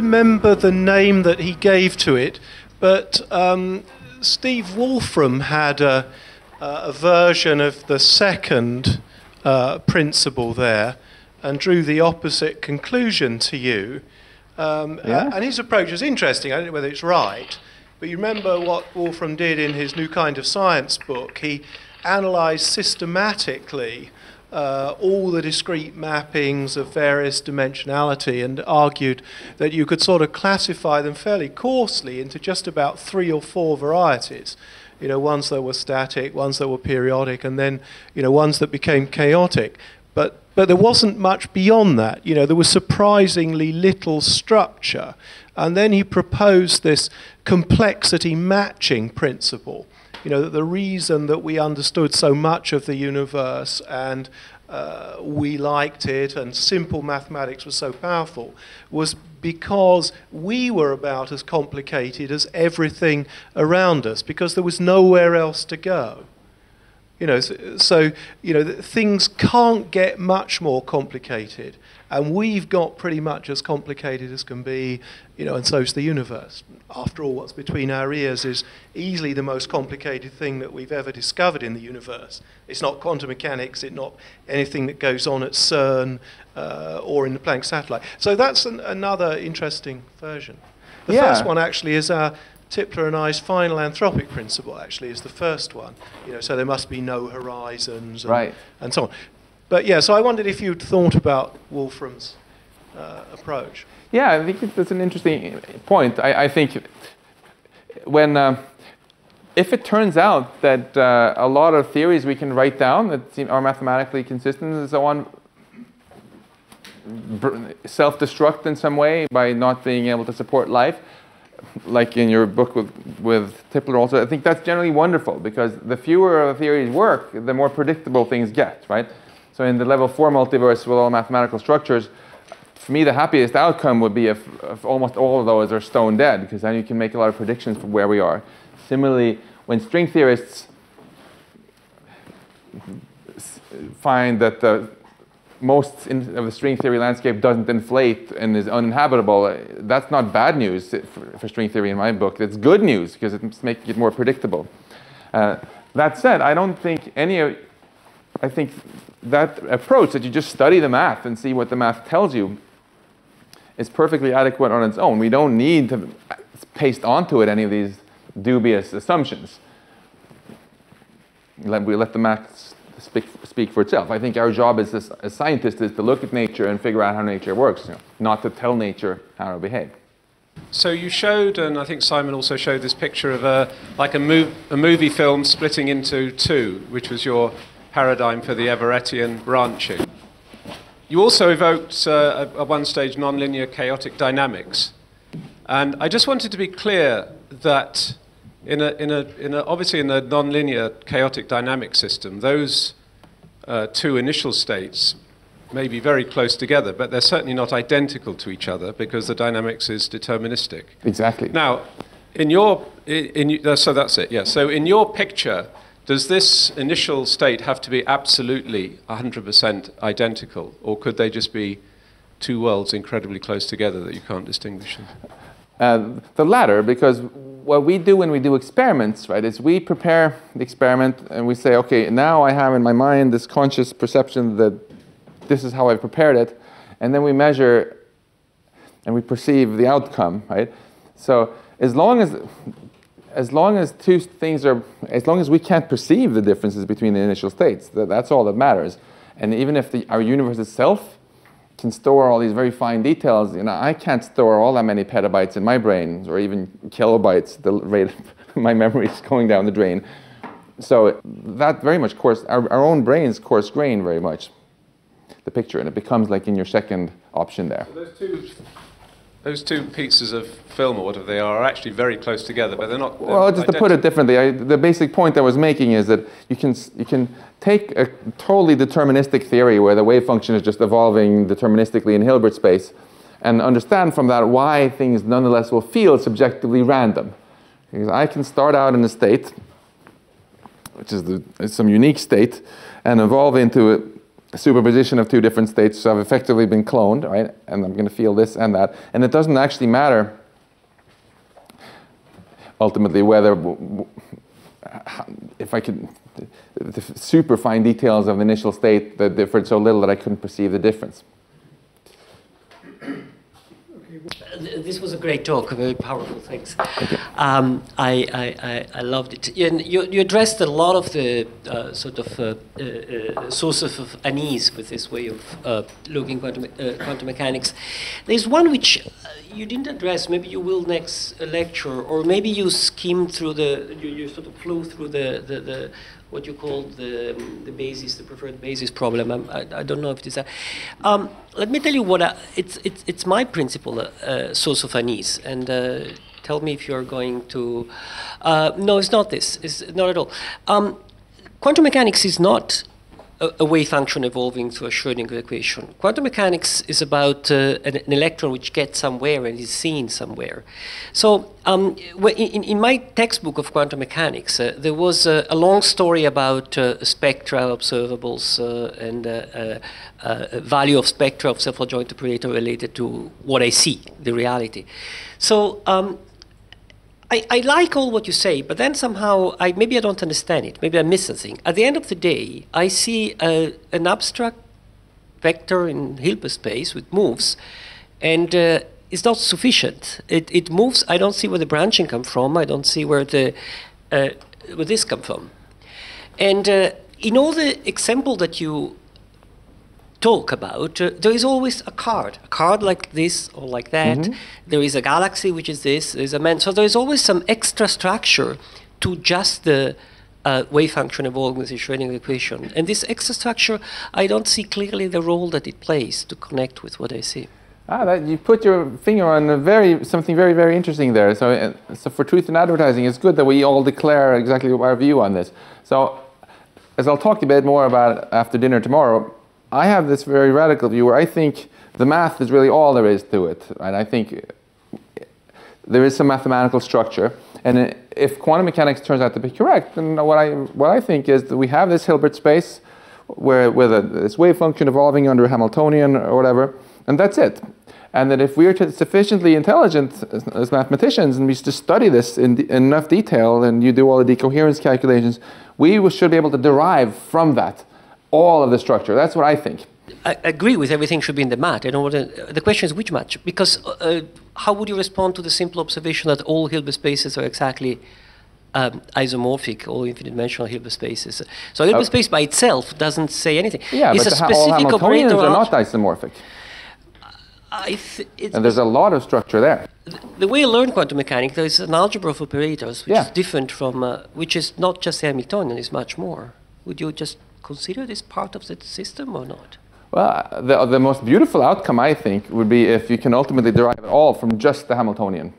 remember the name that he gave to it, but Steve Wolfram had a version of the second principle there and drew the opposite conclusion to you. And his approach is interesting. I don't know whether it's right, but you remember what Wolfram did in his New Kind of Science book. He analysed systematically all the discrete mappings of various dimensionality and argued that you could sort of classify them fairly coarsely into just about 3 or 4 varieties. You know, ones that were static, ones that were periodic, and then, you know, ones that became chaotic. But there wasn't much beyond that. You know, there was surprisingly little structure. And then he proposed this complexity matching principle. You know, that the reason that we understood so much of the universe and we liked it and simple mathematics was so powerful was because we were about as complicated as everything around us, because there was nowhere else to go. You know, so you know, things can't get much more complicated, and we've got pretty much as complicated as can be, you know, and so's the universe. After all, what's between our ears is easily the most complicated thing that we've ever discovered in the universe. It's not quantum mechanics, it's not anything that goes on at CERN or in the Planck satellite. So that's another interesting version. The first one actually is our Tipler and I's final anthropic principle, actually, is the first one. You know, so there must be no horizons and, and so on. But yeah, so I wondered if you'd thought about Wolfram's approach. Yeah, I think that's an interesting point. I think when, if it turns out that a lot of theories we can write down that seem, are mathematically consistent and so on, self-destruct in some way by not being able to support life, like in your book with Tipler also, I think that's generally wonderful, because the fewer theories work, the more predictable things get, right? So in the level 4 multiverse with all mathematical structures, for me the happiest outcome would be if almost all of those are stone dead, because then you can make a lot of predictions from where we are. Similarly, when string theorists find that the most of the string theory landscape doesn't inflate and is uninhabitable, that's not bad news for string theory in my book. It's good news, because it's making it more predictable. That said, I don't think any of... I think that approach that you just study the math and see what the math tells you is perfectly adequate on its own. We don't need to paste onto it any of these dubious assumptions. We let the math speak for itself. I think our job as scientists is to look at nature and figure out how nature works, you know, not to tell nature how to behave. So you showed, and I think Simon also showed this picture of a movie film splitting into 2, which was your paradigm for the Everettian branching. You also evoked at one stage nonlinear chaotic dynamics, and I just wanted to be clear that obviously in a nonlinear chaotic dynamic system, those 2 initial states may be very close together, but they're certainly not identical to each other, because the dynamics is deterministic. Exactly. Now, in your so that's it. Yeah. So in your picture, does this initial state have to be absolutely 100% identical, or could they just be 2 worlds incredibly close together that you can't distinguish? The latter, because what we do when we do experiments, right, is we prepare the experiment and we say, okay, now I have in my mind this conscious perception that this is how I prepared it, and then we measure and we perceive the outcome, right? So as long as 2 things are, as long as we can't perceive the differences between the initial states, that's all that matters. And even if our universe itself can store all these very fine details, you know, I can't store all that many petabytes in my brain, or even kilobytes, the rate of my memory is going down the drain. So that very much coarse, our own brains coarse grain very much, the picture, and it becomes like in your second option there. So those two pieces of film, or whatever they are actually very close together, but they're not... Well, just to put it differently, the basic point I was making is that you can take a totally deterministic theory where the wave function is just evolving deterministically in Hilbert space, and understand from that why things nonetheless will feel subjectively random. Because I can start out in a state, which is some unique state, and evolve into superposition of two different states have effectively been cloned, right? And I'm going to feel this and that. And it doesn't actually matter ultimately whether, if I could, the super fine details of the initial state that differed so little that I couldn't perceive the difference. This was a great talk, very powerful things. I loved it. And you addressed a lot of the sort of sources of unease with this way of looking quantum mechanics. There's one which you didn't address. Maybe you will next lecture, or maybe you skimmed through the, you sort of flew through the what you call the basis, the preferred basis problem. I don't know if it is that. Let me tell you what it's my principal source of unease, and tell me if you're going to. No, it's not this. It's not at all. Quantum mechanics is not a wave function evolving through a Schrödinger equation. Quantum mechanics is about an electron which gets somewhere and is seen somewhere. So in my textbook of quantum mechanics, there was a long story about spectra, observables, and value of spectra of self-adjoint operator related to what I see, the reality. So I like all what you say, but then somehow maybe I don't understand it. Maybe I miss something. At the end of the day, I see an abstract vector in Hilbert space which moves, and it's not sufficient. It moves. I don't see where the branching comes from. I don't see where the where this comes from. And in all the example that you talk about, there is always a card like this or like that. Mm-hmm. There is a galaxy which is this, there's a man. So there is always some extra structure to just the wave function evolving with the Schrödinger equation. And this extra structure, I don't see clearly the role that it plays to connect with what I see. You put your finger on something very, very interesting there. So, so for truth in advertising, it's good that we all declare exactly our view on this. So as I'll talk a bit more about after dinner tomorrow, I have this very radical view where I think the math is really all there is to it. Right? I think there is some mathematical structure. And if quantum mechanics turns out to be correct, then what I think is that we have this Hilbert space with this wave function evolving under Hamiltonian or whatever, and that's it. And that if we are sufficiently intelligent as mathematicians and we just study this in enough detail and you do all the decoherence calculations, we should be able to derive from that all of the structure. That's what I think. I agree with everything should be in the mat. I don't want to, the question is which mat? Because how would you respond to the simple observation that all Hilbert spaces are exactly isomorphic, all infinite-dimensional Hilbert spaces? So Hilbert space by itself doesn't say anything. Yeah, it's but all Hamiltonians are not isomorphic. And there's a lot of structure there. The way I learned quantum mechanics, there is an algebra of operators, which is different from, which is not just Hamiltonian, it's much more. Would you just consider this part of the system or not? Well, the most beautiful outcome, I think, would be if you can ultimately derive it all from just the Hamiltonian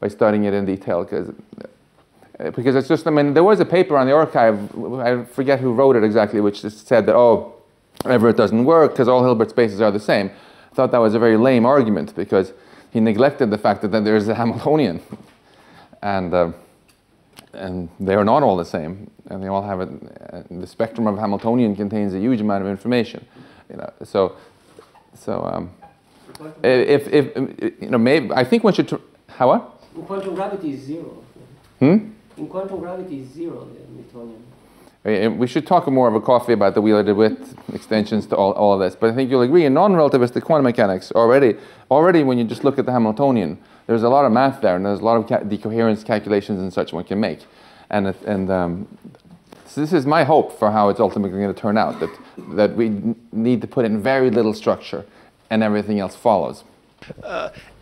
by studying it in detail. Because it's just, I mean, there was a paper on the archive, I forget who wrote it exactly, which said that, oh, Everett doesn't work because all Hilbert spaces are the same. I thought that was a very lame argument because he neglected the fact that then there's a Hamiltonian. And they are not all the same, and they all have the spectrum of Hamiltonian contains a huge amount of information, you know. If you know, maybe I think one should. How what? In quantum gravity is zero. In quantum gravity is zero, the Hamiltonian. We should talk more over coffee about the Wheeler-DeWitt extensions to all of this, but I think you'll agree in non-relativistic quantum mechanics already when you just look at the Hamiltonian. There's a lot of math there, and there's a lot of decoherence calculations and such one can make. So this is my hope for how it's ultimately going to turn out, that we need to put in very little structure, and everything else follows.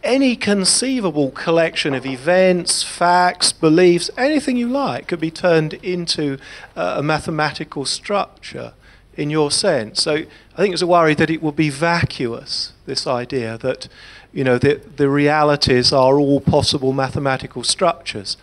Any conceivable collection of events, facts, beliefs, anything you like could be turned into a mathematical structure in your sense. So I think it's a worry that it will be vacuous, this idea that the realities are all possible mathematical structures,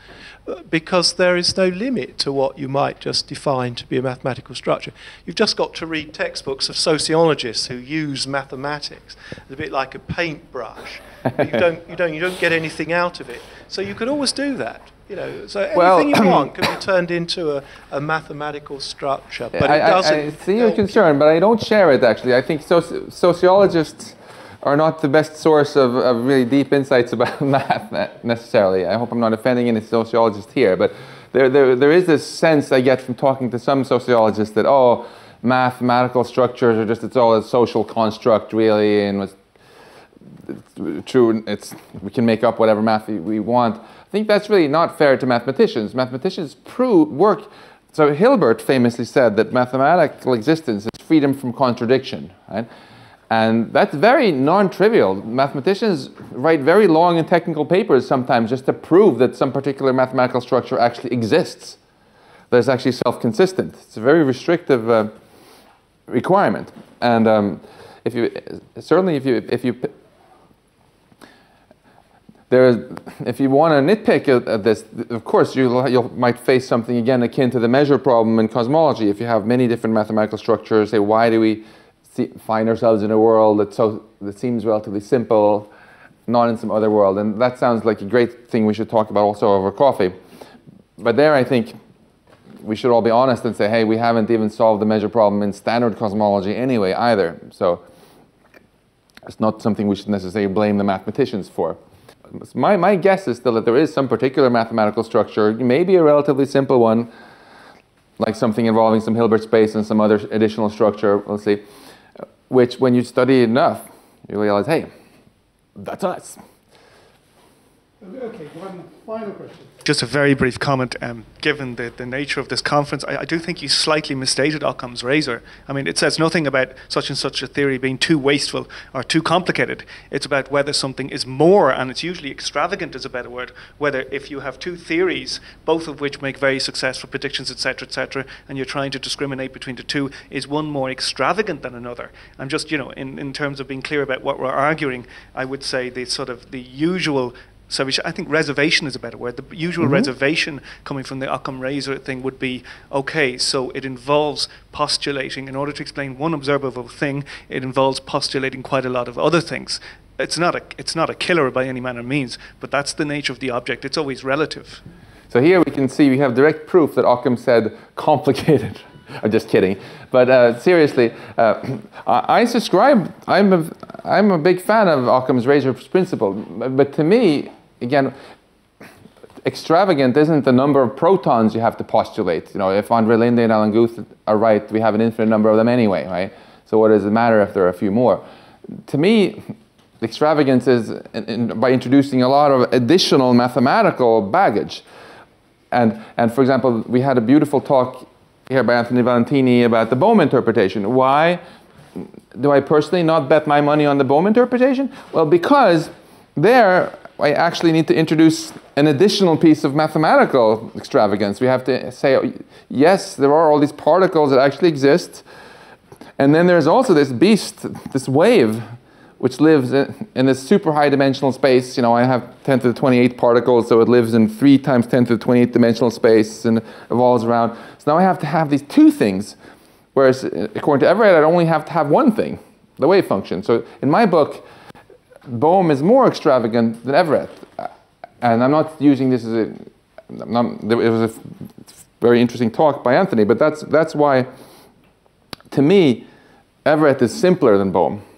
because there is no limit to what you might just define to be a mathematical structure. You've just got to read textbooks of sociologists who use mathematics. It's a bit like a paintbrush. but you don't get anything out of it. So you could always do that. You know, so anything you want can be turned into a mathematical structure, but it doesn't. I see your concern, but I don't share it, actually. I think sociologists are not the best source of really deep insights about math, necessarily. I hope I'm not offending any sociologists here, but there is this sense I get from talking to some sociologists that, oh, mathematical structures are just, it's all a social construct, really, and it's true, we can make up whatever math we want. I think that's really not fair to mathematicians. Mathematicians work. So Hilbert famously said that mathematical existence is freedom from contradiction, right? And that's very non-trivial. Mathematicians write very long and technical papers sometimes just to prove that some particular mathematical structure actually exists, that it's actually self-consistent. It's a very restrictive requirement. And if you want to nitpick at this, of course you might face something again akin to the measure problem in cosmology. If you have many different mathematical structures, say, why do we find ourselves in a world that seems relatively simple, not in some other world? And that sounds like a great thing we should talk about also over coffee. But there, I think we should all be honest and say, hey, we haven't even solved the measure problem in standard cosmology anyway either. So it's not something we should necessarily blame the mathematicians for. My guess is still that there is some particular mathematical structure, maybe a relatively simple one, like something involving some Hilbert space and some other additional structure, we'll see, which when you study enough, you realize, hey, that's us. Okay, one final question. Just a very brief comment. Given the nature of this conference, I do think you slightly misstated Occam's razor. I mean, it says nothing about such and such a theory being too wasteful or too complicated. It's about whether something is more, and it's usually extravagant is a better word, whether if you have two theories, both of which make very successful predictions, et cetera, and you're trying to discriminate between the two, is one more extravagant than another? I'm just, you know, in terms of being clear about what we're arguing, I would say the sort of the usual, so I think reservation is a better word. The usual reservation coming from the Occam razor thing would be, okay, so it involves postulating, in order to explain one observable thing, it involves postulating quite a lot of other things. It's not a killer by any manner of means, but that's the nature of the object. It's always relative. So here we can see we have direct proof that Occam said complicated. I'm just kidding. But seriously, I'm a big fan of Occam's razor principle, but to me, again, extravagant isn't the number of protons you have to postulate. You know, if Andrei Linde and Alan Guth are right, we have an infinite number of them anyway, right? So what does it matter if there are a few more? To me, extravagance is by introducing a lot of additional mathematical baggage. And for example, we had a beautiful talk here by Anthony Valentini about the Bohm interpretation. Why do I personally not bet my money on the Bohm interpretation? Well, because there I actually need to introduce an additional piece of mathematical extravagance. We have to say, yes, there are all these particles that actually exist, and then there's also this beast, this wave, which lives in this super high dimensional space. You know, I have 10 to the 28 particles, so it lives in 3 times 10 to the 28 dimensional space and evolves around. So now I have to have these two things, whereas according to Everett, I only have to have one thing, the wave function. So in my book, Bohm is more extravagant than Everett. And I'm not using this as a, it was a very interesting talk by Anthony, but that's why, to me, Everett is simpler than Bohm.